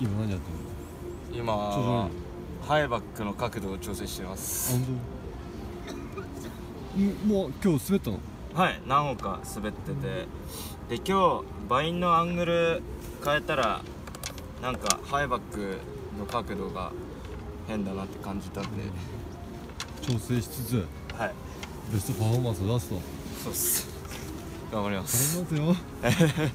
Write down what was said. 今何やってるの？今はハイバックの角度を調整してます。本当にもう今日滑ったの？はい、何本か滑ってて、で今日バインのアングル変えたらなんかハイバックの角度が変だなって感じたんで調整しつつ、はい、ベストパフォーマンスを出すと。そうっす、頑張ります。頑張りますよ。